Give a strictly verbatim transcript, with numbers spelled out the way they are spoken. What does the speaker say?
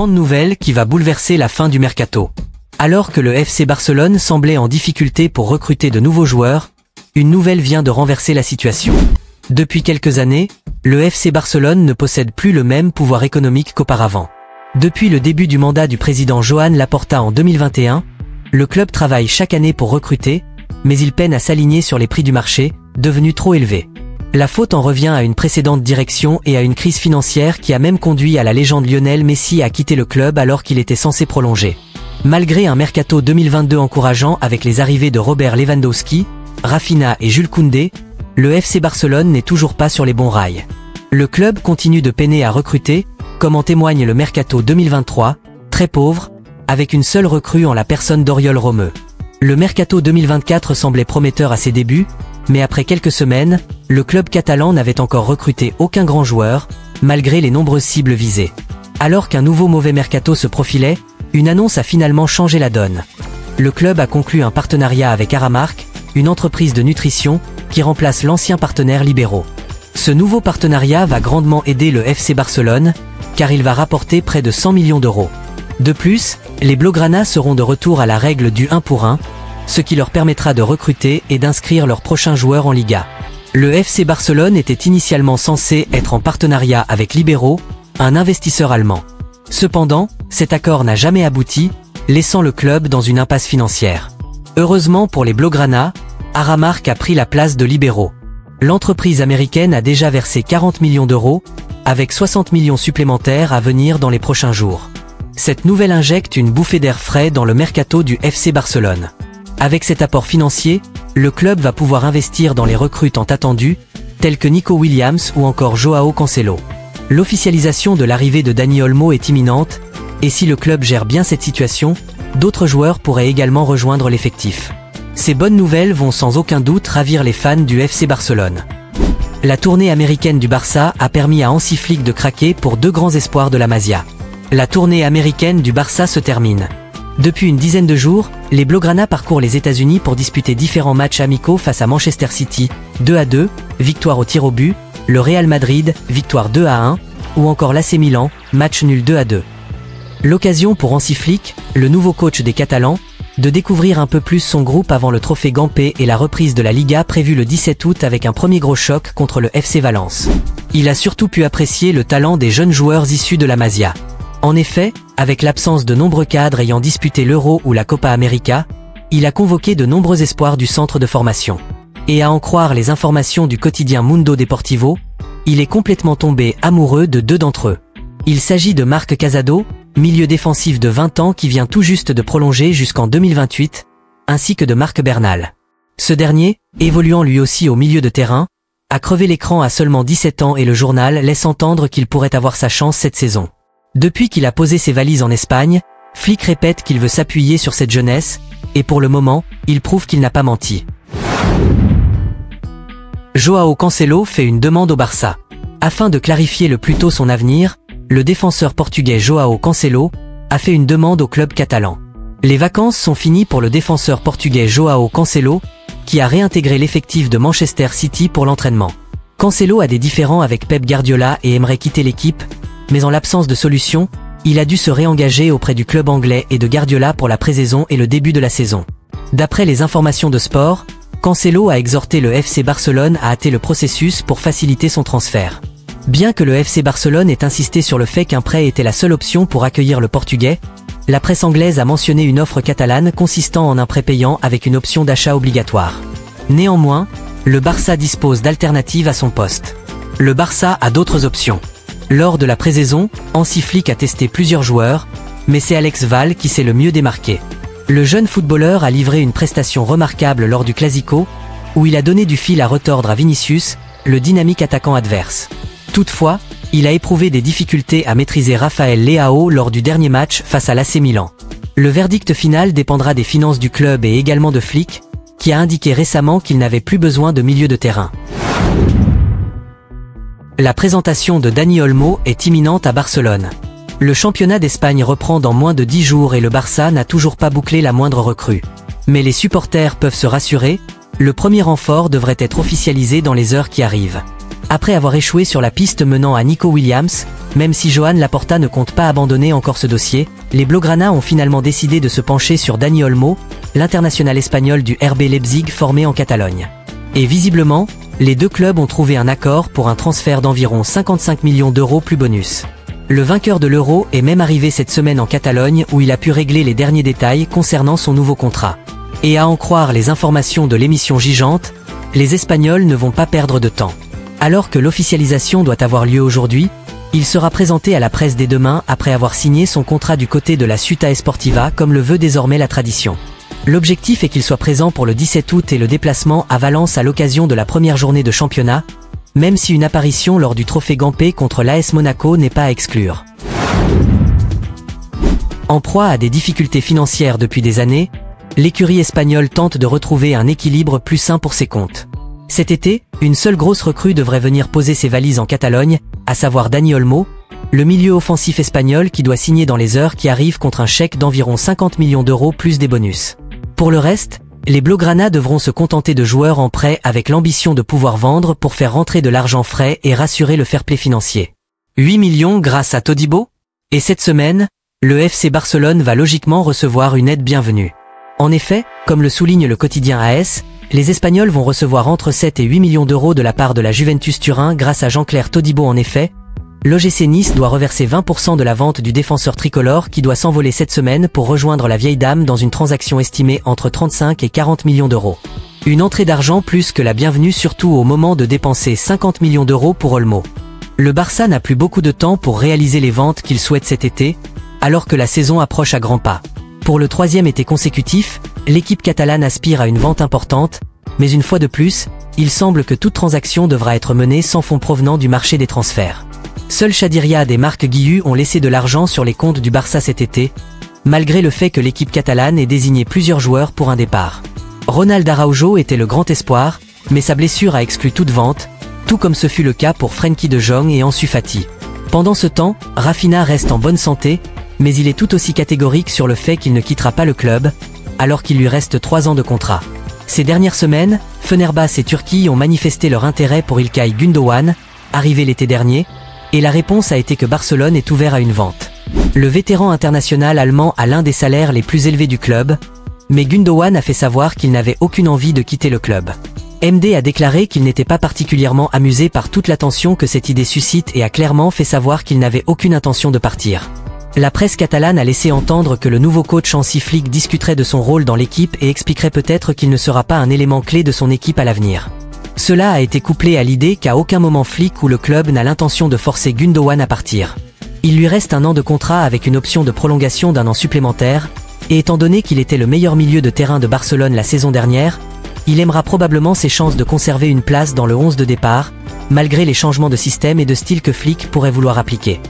grande nouvelle qui va bouleverser la fin du mercato. Alors que le F C Barcelone semblait en difficulté pour recruter de nouveaux joueurs, une nouvelle vient de renverser la situation. Depuis quelques années, le F C Barcelone ne possède plus le même pouvoir économique qu'auparavant. Depuis le début du mandat du président Joan Laporta en deux mille vingt et un, le club travaille chaque année pour recruter, mais il peine à s'aligner sur les prix du marché, devenus trop élevés. La faute en revient à une précédente direction et à une crise financière qui a même conduit à la légende Lionel Messi à quitter le club alors qu'il était censé prolonger. Malgré un mercato deux mille vingt-deux encourageant avec les arrivées de Robert Lewandowski, Raphinha et Jules Koundé, le F C Barcelone n'est toujours pas sur les bons rails. Le club continue de peiner à recruter, comme en témoigne le mercato deux mille vingt-trois, très pauvre, avec une seule recrue en la personne d'Oriol Romeu. Le mercato deux mille vingt-quatre semblait prometteur à ses débuts, mais après quelques semaines, le club catalan n'avait encore recruté aucun grand joueur, malgré les nombreuses cibles visées. Alors qu'un nouveau mauvais mercato se profilait, une annonce a finalement changé la donne. Le club a conclu un partenariat avec Aramark, une entreprise de nutrition, qui remplace l'ancien partenaire Libero. Ce nouveau partenariat va grandement aider le F C Barcelone, car il va rapporter près de cent millions d'euros. De plus, les Blaugrana seront de retour à la règle du un pour un, ce qui leur permettra de recruter et d'inscrire leurs prochains joueurs en Liga. Le F C Barcelone était initialement censé être en partenariat avec Libero, un investisseur allemand. Cependant, cet accord n'a jamais abouti, laissant le club dans une impasse financière. Heureusement pour les Blaugrana, Aramark a pris la place de Libero. L'entreprise américaine a déjà versé quarante millions d'euros, avec soixante millions supplémentaires à venir dans les prochains jours. Cette nouvelle injecte une bouffée d'air frais dans le mercato du F C Barcelone. Avec cet apport financier, le club va pouvoir investir dans les recrues tant attendues, telles que Nico Williams ou encore Joao Cancelo. L'officialisation de l'arrivée de Dani Olmo est imminente, et si le club gère bien cette situation, d'autres joueurs pourraient également rejoindre l'effectif. Ces bonnes nouvelles vont sans aucun doute ravir les fans du F C Barcelone. La tournée américaine du Barça a permis à Hansi Flick de craquer pour deux grands espoirs de la Masia. La tournée américaine du Barça se termine. Depuis une dizaine de jours, les Blaugrana parcourent les États-Unis pour disputer différents matchs amicaux face à Manchester City, deux à deux, victoire au tir au but, le Real Madrid, victoire deux à un, ou encore l'A C Milan, match nul deux à deux. L'occasion pour Hansi Flick, le nouveau coach des Catalans, de découvrir un peu plus son groupe avant le trophée Gampé et la reprise de la Liga prévue le dix-sept août avec un premier gros choc contre le F C Valence. Il a surtout pu apprécier le talent des jeunes joueurs issus de la Masia. En effet, avec l'absence de nombreux cadres ayant disputé l'Euro ou la Copa América, il a convoqué de nombreux espoirs du centre de formation. Et à en croire les informations du quotidien Mundo Deportivo, il est complètement tombé amoureux de deux d'entre eux. Il s'agit de Marc Casado, milieu défensif de vingt ans qui vient tout juste de prolonger jusqu'en deux mille vingt-huit, ainsi que de Marc Bernal. Ce dernier, évoluant lui aussi au milieu de terrain, a crevé l'écran à seulement dix-sept ans et le journal laisse entendre qu'il pourrait avoir sa chance cette saison. Depuis qu'il a posé ses valises en Espagne, Flick répète qu'il veut s'appuyer sur cette jeunesse, et pour le moment, il prouve qu'il n'a pas menti. Joao Cancelo fait une demande au Barça. Afin de clarifier le plus tôt son avenir, le défenseur portugais Joao Cancelo a fait une demande au club catalan. Les vacances sont finies pour le défenseur portugais Joao Cancelo, qui a réintégré l'effectif de Manchester City pour l'entraînement. Cancelo a des différends avec Pep Guardiola et aimerait quitter l'équipe, mais en l'absence de solution, il a dû se réengager auprès du club anglais et de Guardiola pour la pré-saison et le début de la saison. D'après les informations de Sport, Cancelo a exhorté le F C Barcelone à hâter le processus pour faciliter son transfert. Bien que le F C Barcelone ait insisté sur le fait qu'un prêt était la seule option pour accueillir le Portugais, la presse anglaise a mentionné une offre catalane consistant en un prêt payant avec une option d'achat obligatoire. Néanmoins, le Barça dispose d'alternatives à son poste. Le Barça a d'autres options. Lors de la pré-saison, Hansi Flick a testé plusieurs joueurs, mais c'est Alex Val qui s'est le mieux démarqué. Le jeune footballeur a livré une prestation remarquable lors du Clasico, où il a donné du fil à retordre à Vinicius, le dynamique attaquant adverse. Toutefois, il a éprouvé des difficultés à maîtriser Raphaël Léao lors du dernier match face à l'A C Milan. Le verdict final dépendra des finances du club et également de Flick, qui a indiqué récemment qu'il n'avait plus besoin de milieu de terrain. La présentation de Dani Olmo est imminente à Barcelone. Le championnat d'Espagne reprend dans moins de dix jours et le Barça n'a toujours pas bouclé la moindre recrue. Mais les supporters peuvent se rassurer, le premier renfort devrait être officialisé dans les heures qui arrivent. après avoir échoué sur la piste menant à Nico Williams. Même si Joan Laporta ne compte pas abandonner encore ce dossier, les Blaugrana ont finalement décidé de se pencher sur Dani Olmo, l'international espagnol du R B Leipzig formé en Catalogne. Et visiblement, les deux clubs ont trouvé un accord pour un transfert d'environ cinquante-cinq millions d'euros plus bonus. Le vainqueur de l'Euro est même arrivé cette semaine en Catalogne où il a pu régler les derniers détails concernant son nouveau contrat. Et à en croire les informations de l'émission Gigante, les Espagnols ne vont pas perdre de temps. Alors que l'officialisation doit avoir lieu aujourd'hui, il sera présenté à la presse dès demain après avoir signé son contrat du côté de la Ciutat Esportiva comme le veut désormais la tradition. L'objectif est qu'il soit présent pour le dix-sept août et le déplacement à Valence à l'occasion de la première journée de championnat, même si une apparition lors du trophée Gampé contre l'A S Monaco n'est pas à exclure. En proie à des difficultés financières depuis des années, l'écurie espagnole tente de retrouver un équilibre plus sain pour ses comptes. Cet été, une seule grosse recrue devrait venir poser ses valises en Catalogne, à savoir Dani Olmo, le milieu offensif espagnol qui doit signer dans les heures qui arrivent contre un chèque d'environ cinquante millions d'euros plus des bonus. Pour le reste, les Blaugrana devront se contenter de joueurs en prêt avec l'ambition de pouvoir vendre pour faire rentrer de l'argent frais et rassurer le fair-play financier. huit millions grâce à Todibo? Et cette semaine, le F C Barcelone va logiquement recevoir une aide bienvenue. En effet, comme le souligne le quotidien A S, les Espagnols vont recevoir entre sept et huit millions d'euros de la part de la Juventus Turin grâce à Jean-Claire Todibo. En effet, l'O G C Nice doit reverser vingt pour cent de la vente du défenseur tricolore qui doit s'envoler cette semaine pour rejoindre la vieille dame dans une transaction estimée entre trente-cinq et quarante millions d'euros. Une entrée d'argent plus que la bienvenue surtout au moment de dépenser cinquante millions d'euros pour Olmo. Le Barça n'a plus beaucoup de temps pour réaliser les ventes qu'il souhaite cet été, alors que la saison approche à grands pas. Pour le troisième été consécutif, l'équipe catalane aspire à une vente importante, mais une fois de plus, il semble que toute transaction devra être menée sans fonds provenant du marché des transferts. Seuls Chadi Riad et Marc Guiu ont laissé de l'argent sur les comptes du Barça cet été, malgré le fait que l'équipe catalane ait désigné plusieurs joueurs pour un départ. Ronald Araujo était le grand espoir, mais sa blessure a exclu toute vente, tout comme ce fut le cas pour Frenkie de Jong et Ansu Fati. Pendant ce temps, Raphinha reste en bonne santé, mais il est tout aussi catégorique sur le fait qu'il ne quittera pas le club, alors qu'il lui reste trois ans de contrat. Ces dernières semaines, Fenerbahçe et Turquie ont manifesté leur intérêt pour İlkay Gündoğan, arrivé l'été dernier, et la réponse a été que Barcelone est ouvert à une vente. Le vétéran international allemand a l'un des salaires les plus élevés du club, mais Gündoğan a fait savoir qu'il n'avait aucune envie de quitter le club. M D a déclaré qu'il n'était pas particulièrement amusé par toute l'attention que cette idée suscite et a clairement fait savoir qu'il n'avait aucune intention de partir. La presse catalane a laissé entendre que le nouveau coach Hansi Flick discuterait de son rôle dans l'équipe et expliquerait peut-être qu'il ne sera pas un élément clé de son équipe à l'avenir. Cela a été couplé à l'idée qu'à aucun moment Flick ou le club n'a l'intention de forcer Gündoğan à partir. Il lui reste un an de contrat avec une option de prolongation d'un an supplémentaire, et étant donné qu'il était le meilleur milieu de terrain de Barcelone la saison dernière, il aimera probablement ses chances de conserver une place dans le onze de départ, malgré les changements de système et de style que Flick pourrait vouloir appliquer.